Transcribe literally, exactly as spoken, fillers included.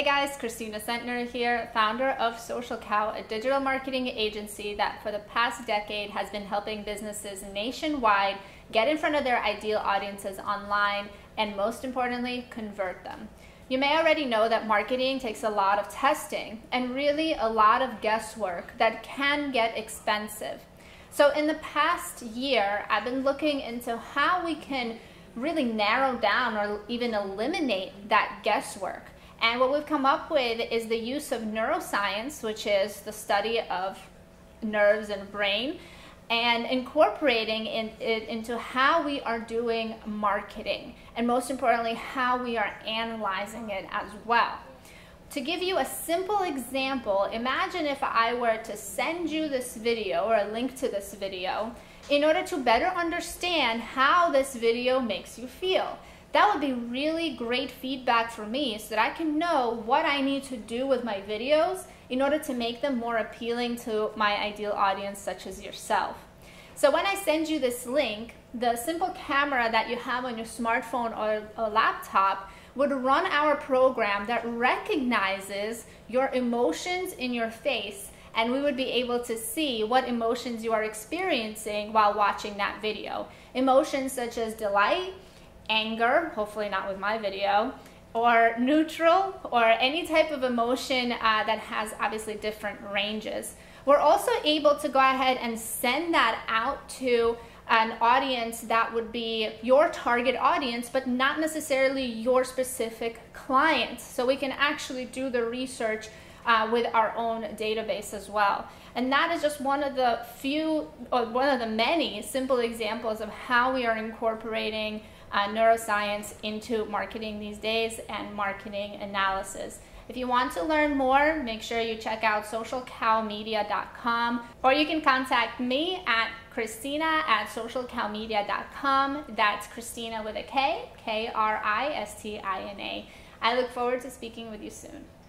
Hey guys, Kristina Centnere here, founder of Social Cow, a digital marketing agency that for the past decade has been helping businesses nationwide get in front of their ideal audiences online and, most importantly, convert them. You may already know that marketing takes a lot of testing and really a lot of guesswork that can get expensive. So in the past year, I've been looking into how we can really narrow down or even eliminate that guesswork. And what we've come up with is the use of neuroscience, which is the study of nerves and brain, and incorporating it into how we are doing marketing, and most importantly, how we are analyzing it as well. To give you a simple example, imagine if I were to send you this video or a link to this video in order to better understand how this video makes you feel. That would be really great feedback for me so that I can know what I need to do with my videos in order to make them more appealing to my ideal audience, such as yourself. So when I send you this link, the simple camera that you have on your smartphone or a laptop would run our program that recognizes your emotions in your face, and we would be able to see what emotions you are experiencing while watching that video. Emotions such as delight, anger, hopefully not with my video, or neutral, or any type of emotion uh, that has obviously different ranges. We're also able to go ahead and send that out to an audience that would be your target audience, but not necessarily your specific client. So we can actually do the research uh, with our own database as well. And that is just one of the few, or one of the many simple examples of how we are incorporating Uh, neuroscience into marketing these days and marketing analysis. If you want to learn more, make sure you check out social cow media dot com, or you can contact me at Kristina at social cow media dot com. That's Kristina with a K, K R I S T I N A. I look forward to speaking with you soon.